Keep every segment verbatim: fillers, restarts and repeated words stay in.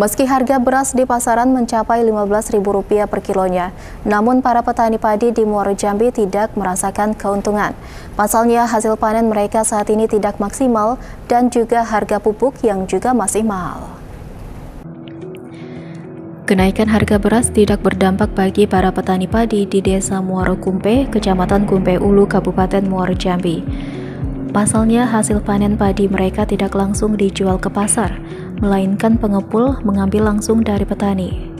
Meski harga beras di pasaran mencapai lima belas ribu rupiah per kilonya, namun para petani padi di Muaro Jambi tidak merasakan keuntungan. Pasalnya hasil panen mereka saat ini tidak maksimal dan juga harga pupuk yang juga masih mahal. Kenaikan harga beras tidak berdampak bagi para petani padi di Desa Muaro Kumpe, Kecamatan Kumpe Ulu, Kabupaten Muaro Jambi. Pasalnya, hasil panen padi mereka tidak langsung dijual ke pasar, melainkan pengepul mengambil langsung dari petani.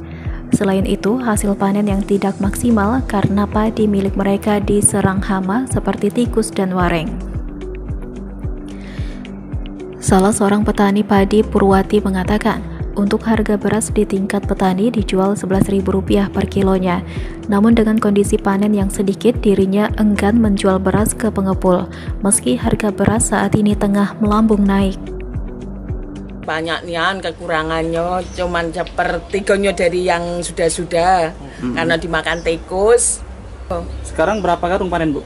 Selain itu, hasil panen yang tidak maksimal karena padi milik mereka diserang hama seperti tikus dan wareng. Salah seorang petani padi, Purwati, mengatakan, untuk harga beras di tingkat petani dijual sebelas ribu rupiah per kilonya. Namun dengan kondisi panen yang sedikit, dirinya enggan menjual beras ke pengepul, meski harga beras saat ini tengah melambung naik. Banyaknya kekurangannya cuman sepertiganya dari yang sudah-sudah, hmm. karena dimakan tikus. Sekarang berapa karung panen, Bu?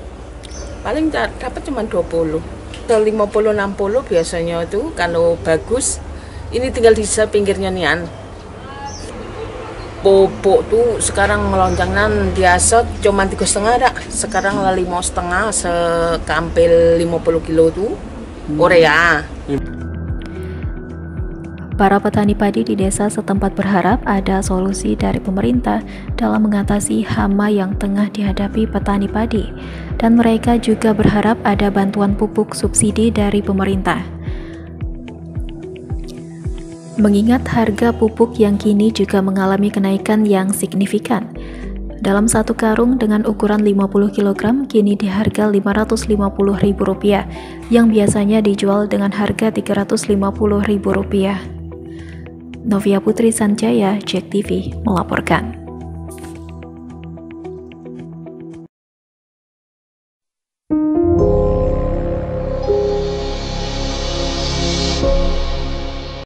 Paling dapat cuma dua puluh. Atau lima puluh enam puluh biasanya itu kalau bagus. Ini tinggal di sisa pinggirnya nian. Pupuk tuh sekarang melonjaknan, biasa cuma tiga setengah dak. Sekarang lah lima setengah sekampil lima puluh kilo tuh. Ore ya. Para petani padi di desa setempat berharap ada solusi dari pemerintah dalam mengatasi hama yang tengah dihadapi petani padi, dan mereka juga berharap ada bantuan pupuk subsidi dari pemerintah. Mengingat harga pupuk yang kini juga mengalami kenaikan yang signifikan. Dalam satu karung dengan ukuran lima puluh kilogram kini di harga lima ratus lima puluh ribu rupiah yang biasanya dijual dengan harga tiga ratus lima puluh ribu rupiah. Novia Putri Sanjaya, Jek T V, melaporkan.